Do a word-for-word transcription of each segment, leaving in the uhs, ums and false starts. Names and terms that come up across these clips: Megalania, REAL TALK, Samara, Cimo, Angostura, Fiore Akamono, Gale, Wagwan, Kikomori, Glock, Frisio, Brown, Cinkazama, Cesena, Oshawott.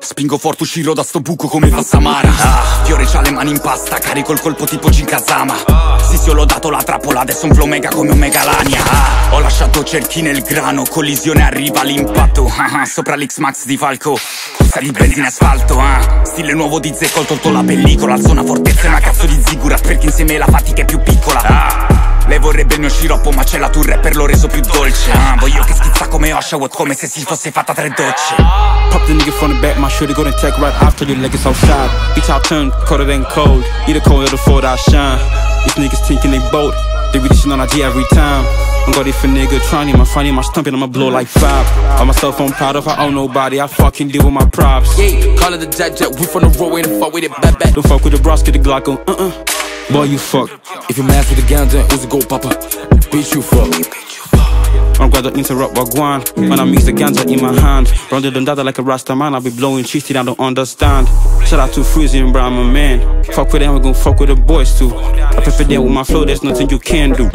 Spingo forte, uscirò da sto buco come fa Samara. ah, Fiore c'ha le mani in pasta, carico il colpo tipo Cinkazama. ah, Sì, sì, ho lodato la trappola, adesso un flow mega come un megalania. ah, Ho lasciato cerchi nel grano, collisione arriva l'impatto. ah, ah, Sopra l'X-Max di Falco, costa di benzina asfalto. ah, Stile nuovo di Zecco, ho tolto la pellicola. Alzo una fortezza e una cazzo di zigurat, perché insieme la fatica è più piccola. ah, Lei vorrebbe il mio sciroppo, ma c'è la tua rapper, l'ho reso più dolce. ah, Voglio che schizza come Oshawott, come se si fosse fatta tre docce. Pop the nigga from the back, my shorty gonna take right after you like it's outside. Bitch, I turn colder than cold, either cold or the Ford I shine. These niggas thinking they bold, they be dishing on I G every time. I'm got it for nigga trying, my funny, my stumping, I'ma blow like five. All myself, I'm proud of, I own nobody, I fucking deal with my props. Yeah, call it the jet jet, we from the road, ain't fuck with it, bad bad. Don't fuck with the bros, get the Glock on, uh-uh. Boy, you fuck. If you mess with the gang, then who's a go papa? Bitch, you fuck. I'm glad I interrupt Wagwan. When I mix the ganja in my hand, rounded them dada like a Rasta man. I be blowing cheese till I don't understand. Shout out to Frisio and Brown, my man. Fuck with them, we gon' fuck with the boys too. I prefer them with my flow, there's nothing you can do.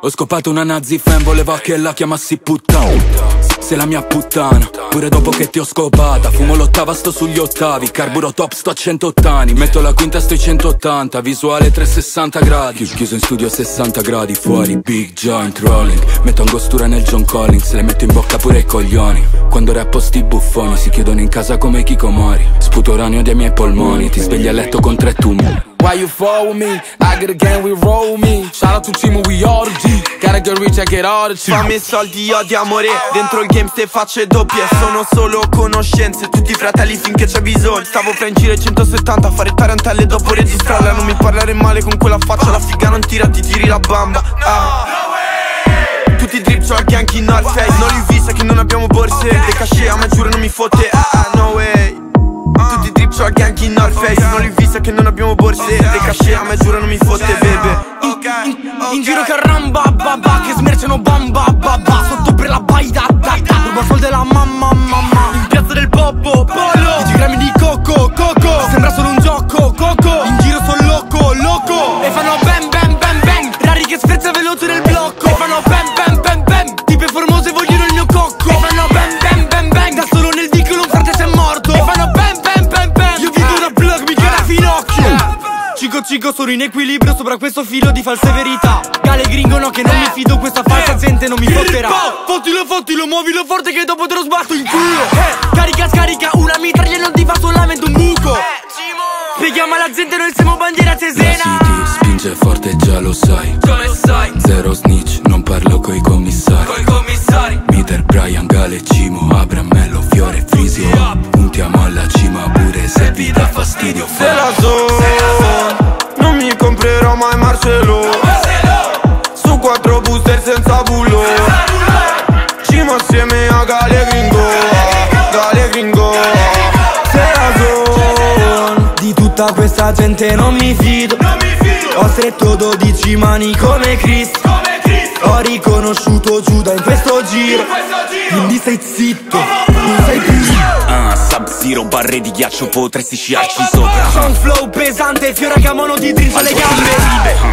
Ho scopato una nazi fan, voleva che la chiamassi puttana. Sei la mia puttana, pure dopo che ti ho scopata. Fumo l'ottava, sto sugli ottavi. Carburo top, sto a centott'anni. Metto la quinta, sto ai centottanta. Visuale trecentosessanta gradi. Chiuso in studio sessanta gradi. Fuori big joint rolling. Metto angostura nel John Collins. Le metto in bocca pure i coglioni. Quando rappo sti buffoni si chiudono in casa come Kikomori. Sputo uranio dei miei polmoni. Ti svegli a letto con tre tumori. Why you follow me? I get a gang, we roll me. Shout out to Cimo, we all the G. Gotta get rich, I get all the G. Fammi soldi, odio amore. Dentro il game ste facce doppie. Sono solo conoscenze, tutti fratelli finché c'è bisogno. Stavo fra in giro ai centosettanta a fare tarantelle dopo registrarla. Non mi parlare male con quella faccia, la figa non tira, ti tiri la bamba. ah. Tutti drip, c'ho il gang in all face. Non li vista che non abbiamo borse. Le cachet a me giuro non mi fotte. ah, No way. Tutti drip, c'ho il gang in all face. Non li vista che non abbiamo borse. Le cachet a me giuro non mi fotte, bebe. In giro caramba, babà, che smerciano bamba, babà. Sotto per la baita, tata, ruba sol della mamma, mamma. In piazza del popolo, polo, dieci grammi di cocco, cocco. Sembra solo un gioco, cocco. In giro son loco, loco. E fanno bam, bam, bam, bam. Rari che sfrezza veloce nel blocco. E fanno bam, bam, bam, bam. Tipe formose vogliono il mio cocco. E fanno bam, bam, bam, bam. Da solo nel vicolo un frate s'è morto. E fanno bam, bam, bam, bam. Io vivo da blog, mica da finocchio. Cico cico sono in equilibrio sopra questo filo di false verità. Gale gringo no che non mi fido, questa falsa gente non mi porterà. Fottilo fottilo, muovilo forte che dopo te lo sbatto in culo. Carica scarica una mitraglia e non ti fa solamente un buco. Spieghiamo alla gente noi siamo bandiera Cesena. La city spinge forte già lo sai. Come sai? Zero snitch, non parlo coi commissari. Coi commissari. Mister Brian, Gale, Cimo, Abramello, Fiore, Frisio. Puntiamo alla cima pure se vi dà fastidio. Se la so. Comprerò mai Marcello, Marcello. Su quattro booster senza bullo. Cimo assieme a Gale gringo, Gale gringo. Serason. Di tutta questa gente non mi fido, non mi fido. Ho stretto dodici mani come Chris, come Chris. Ho riconosciuto Giuda in questo giro, in questo giro. Quindi stai zitto, non sei più Ah, Sub-Zero, barre di ghiaccio, potresti sciarci sopra. C'è un flow pesante, Fiore Akamono ti trince le gambe.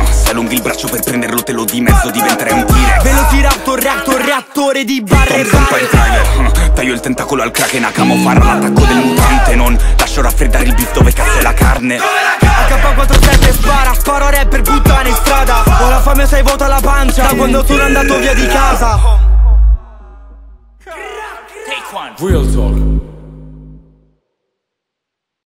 ah, Se allunghi il braccio per prenderlo te lo dimezzo, diventerai un killer. Velociraptor, reactor, reattore di barre rare. ah, Taglio il tentacolo al Kraken, Akamo farà l'attacco del mutante. Non lascio raffreddare il beef, dove cazzo è la carne? A K quarantasette spara, sparo rapper, puttana in strada. Ho la fame, sei vuota la pancia, da quando sono andato via di casa. Real Talk.